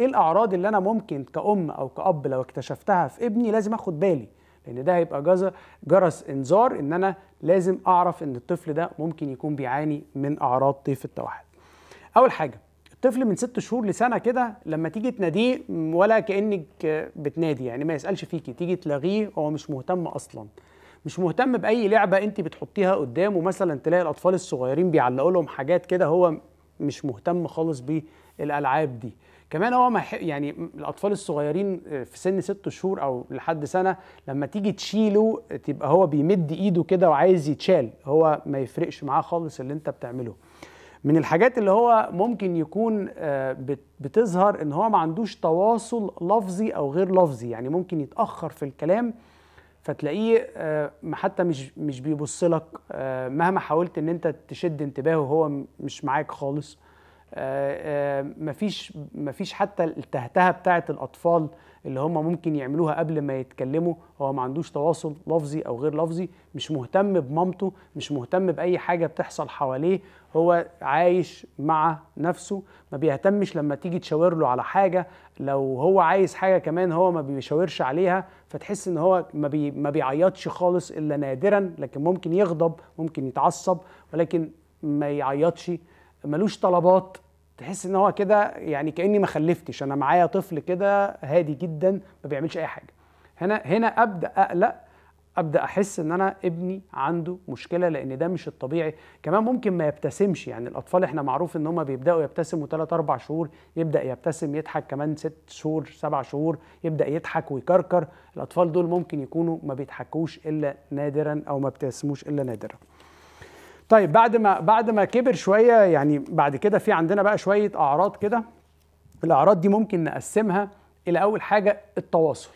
ايه الاعراض اللي انا ممكن كأم او كأب لو اكتشفتها في ابني لازم اخد بالي، لان ده هيبقى جرس انذار ان انا لازم اعرف ان الطفل ده ممكن يكون بيعاني من اعراض طيف التوحد. اول حاجه، الطفل من 6 شهور لسنه كده لما تيجي تناديه ولا كانك بتنادي، يعني ما يسالش فيكي، تيجي تلغيه، هو مش مهتم اصلا، مش مهتم باي لعبه انت بتحطيها قدامه. مثلا تلاقي الاطفال الصغيرين بيعلقوا لهم حاجات كده، هو مش مهتم خالص بالالعاب دي. كمان هو ما يعني الاطفال الصغيرين في سن 6 شهور او لحد سنه لما تيجي تشيله تبقى هو بيمد ايده كده وعايز يتشال، هو ما يفرقش معاه خالص اللي انت بتعمله. من الحاجات اللي هو ممكن يكون بتظهر ان هو ما عندوش تواصل لفظي او غير لفظي، يعني ممكن يتاخر في الكلام، فتلاقيه حتى مش بيبص لك، مهما حاولت ان انت تشد انتباهه هو مش معاك خالص. مفيش حتى التهتهه بتاعه الاطفال اللي هم ممكن يعملوها قبل ما يتكلموا، هو ما عندوش تواصل لفظي او غير لفظي، مش مهتم بمامته، مش مهتم باي حاجه بتحصل حواليه، هو عايش مع نفسه، ما بيهتمش لما تيجي تشاور له على حاجه، لو هو عايز حاجه كمان هو ما بيشاورش عليها، فتحس ان هو ما بيعيطش خالص الا نادرا، لكن ممكن يغضب، ممكن يتعصب، ولكن ما يعيطش، ملوش طلبات، تحس ان هو كده يعني كاني ما خلفتش، انا معايا طفل كده هادي جدا ما بيعملش اي حاجه. هنا ابدا اقلق، ابدا احس ان انا ابني عنده مشكله، لان ده مش الطبيعي. كمان ممكن ما يبتسمش، يعني الاطفال احنا معروف ان هم بيبداوا يبتسموا 3 4 شهور، يبدا يبتسم يضحك، كمان 6 شهور 7 شهور يبدا يضحك ويكركر. الاطفال دول ممكن يكونوا ما بيضحكوش الا نادرا او ما بيبتسموش الا نادرا. طيب بعد ما كبر شويه، يعني بعد كده في عندنا بقى شويه اعراض كده، الاعراض دي ممكن نقسمها الى اول حاجه التواصل.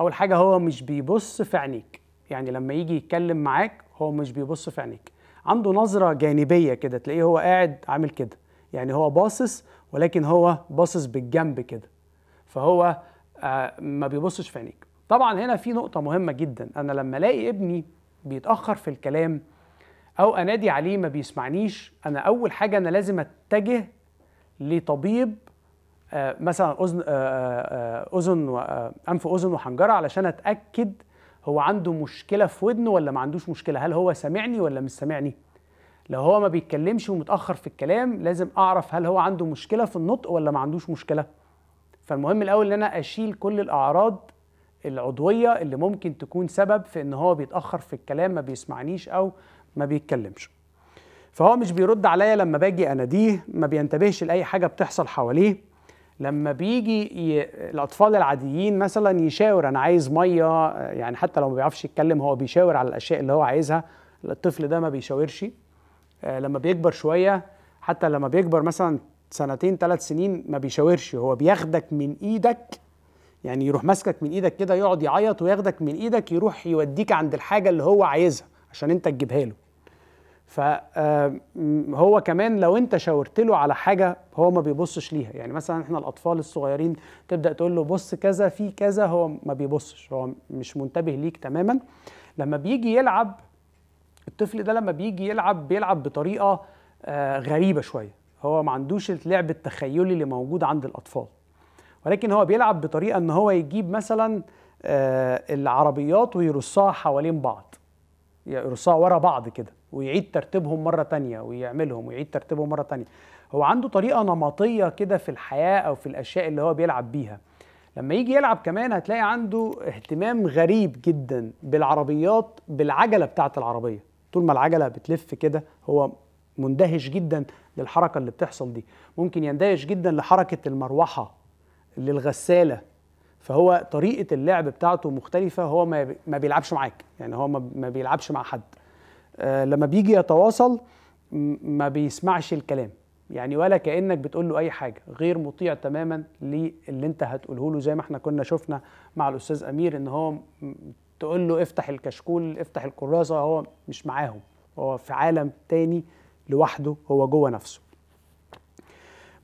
اول حاجه هو مش بيبص في عينيك، يعني لما يجي يتكلم معاك هو مش بيبص في عينيك، عنده نظره جانبيه كده، تلاقيه هو قاعد عامل كده، يعني هو باصص ولكن هو باصص بالجنب كده، فهو ما بيبصش في عينيك. طبعا هنا في نقطه مهمه جدا، انا لما الاقي ابني بيتأخر في الكلام أو أنادي عليه ما بيسمعنيش، أنا أول حاجة أنا لازم أتجه لطبيب مثلا أنف وأذن وحنجرة، علشان أتأكد هو عنده مشكلة في ودنه ولا ما عندوش مشكلة، هل هو سامعني ولا مش سامعني. لو هو ما بيتكلمش ومتأخر في الكلام لازم أعرف هل هو عنده مشكلة في النطق ولا ما عندوش مشكلة. فالمهم الأول إن أنا أشيل كل الأعراض العضوية اللي ممكن تكون سبب في ان هو بيتأخر في الكلام، ما بيسمعنيش او ما بيتكلمش. فهو مش بيرد عليا لما باجي اناديه، ما بينتبهش لأي حاجة بتحصل حواليه. لما بيجي الاطفال العاديين مثلا يشاور انا عايز مية، يعني حتى لو ما بيعرفش يتكلم هو بيشاور على الاشياء اللي هو عايزها، الطفل ده ما بيشاورش. لما بيكبر شوية، حتى لما بيكبر مثلا 2 3 سنين ما بيشاورش، هو بياخدك من ايدك، يعني يروح ماسكك من ايدك كده، يقعد يعيط وياخدك من ايدك يروح يوديك عند الحاجه اللي هو عايزها عشان انت تجيبها له. فهو كمان لو انت شاورت له على حاجه هو ما بيبصش ليها، يعني مثلا احنا الاطفال الصغيرين تبدا تقول له بص كذا في كذا، هو ما بيبصش، هو مش منتبه ليك تماما. لما بيجي يلعب الطفل ده، لما بيجي يلعب بيلعب بطريقه غريبه شويه، هو ما عندوش اللعب التخيلي اللي موجود عند الاطفال، ولكن هو بيلعب بطريقه ان هو يجيب مثلا العربيات ويرصها حوالين بعض، يرصها ورا بعض كده ويعيد ترتيبهم مره ثانيه ويعملهم ويعيد ترتيبهم مره ثانيه. هو عنده طريقه نمطيه كده في الحياه او في الاشياء اللي هو بيلعب بيها. لما يجي يلعب كمان هتلاقي عنده اهتمام غريب جدا بالعربيات، بالعجله بتاعه العربيه، طول ما العجله بتلف كده هو مندهش جدا للحركه اللي بتحصل دي. ممكن يندهش جدا لحركه المروحه، للغسالة، فهو طريقة اللعب بتاعته مختلفة، هو ما بيلعبش معاك، يعني هو ما بيلعبش مع حد. لما بيجي يتواصل ما بيسمعش الكلام، يعني ولا كأنك بتقول له أي حاجة، غير مطيع تماما للي أنت هتقوله له، زي ما احنا كنا شفنا مع الأستاذ أمير إن هو تقول له افتح الكشكول افتح الكراسة، هو مش معاهم، هو في عالم تاني لوحده، هو جوه نفسه.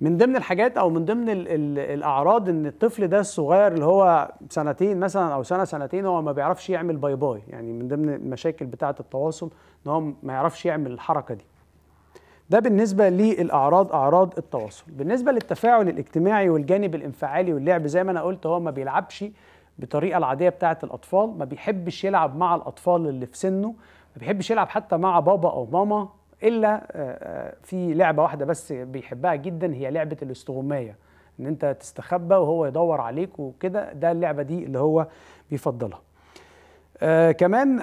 من ضمن الحاجات او من ضمن الاعراض ان الطفل ده الصغير اللي هو 2 سنين مثلا او 1 2 سنين هو ما بيعرفش يعمل باي باي، يعني من ضمن المشاكل بتاعه التواصل ان هو ما يعرفش يعمل الحركه دي. ده بالنسبة للأعراض، أعراض التواصل. بالنسبة للتفاعل الاجتماعي والجانب الانفعالي واللعب، زي ما أنا قلت هو ما بيلعبش بطريقة العادية بتاعة الأطفال، ما بيحبش يلعب مع الأطفال اللي في سنه، ما بيحبش يلعب حتى مع بابا أو ماما، إلا في لعبة واحدة بس بيحبها جدا، هي لعبة الاستغماية، إن أنت تستخبى وهو يدور عليك وكده، ده اللعبة دي اللي هو بيفضلها. كمان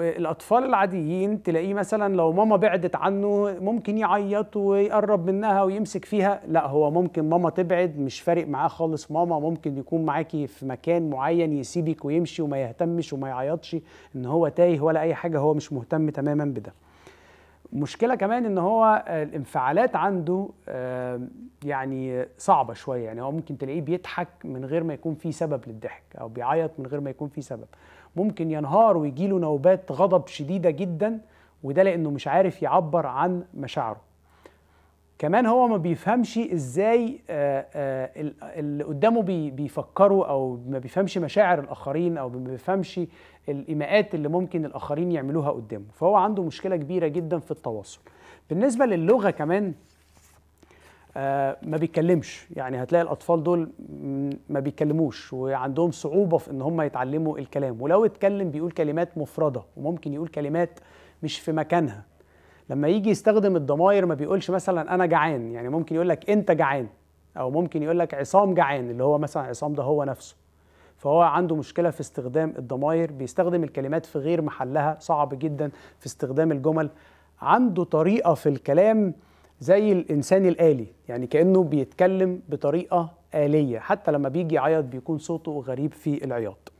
الأطفال العاديين تلاقيه مثلا لو ماما بعدت عنه ممكن يعيط ويقرب منها ويمسك فيها، لا هو ممكن ماما تبعد مش فارق معاه خالص، ماما ممكن يكون معاكي في مكان معين يسيبك ويمشي وما يهتمش وما يعيطش إن هو تايه ولا أي حاجة، هو مش مهتم تماما بده. مشكلة كمان إن هو الانفعالات عنده يعني صعبة شوية، يعني هو ممكن تلاقيه بيضحك من غير ما يكون فيه سبب للضحك، أو بيعيط من غير ما يكون فيه سبب، ممكن ينهار ويجيله نوبات غضب شديدة جدا، وده لأنه مش عارف يعبر عن مشاعره. كمان هو ما بيفهمش إزاي اللي قدامه بيفكروا، أو ما بيفهمش مشاعر الآخرين، أو ما بيفهمش الإيماءات اللي ممكن الآخرين يعملوها قدامه، فهو عنده مشكلة كبيرة جدا في التواصل. بالنسبة للغة كمان ما بيتكلمش، يعني هتلاقي الأطفال دول ما بيتكلموش وعندهم صعوبة في إن هم يتعلموا الكلام، ولو اتكلم بيقول كلمات مفردة، وممكن يقول كلمات مش في مكانها. لما يجي يستخدم الضمائر ما بيقولش مثلا أنا جعان، يعني ممكن يقول لك أنت جعان، أو ممكن يقول لك عصام جعان، اللي هو مثلا عصام ده هو نفسه. فهو عنده مشكلة في استخدام الضمائر، بيستخدم الكلمات في غير محلها، صعب جدا في استخدام الجمل، عنده طريقة في الكلام زي الإنسان الآلي، يعني كأنه بيتكلم بطريقة آلية، حتى لما بيجي يعيط بيكون صوته غريب في العياط.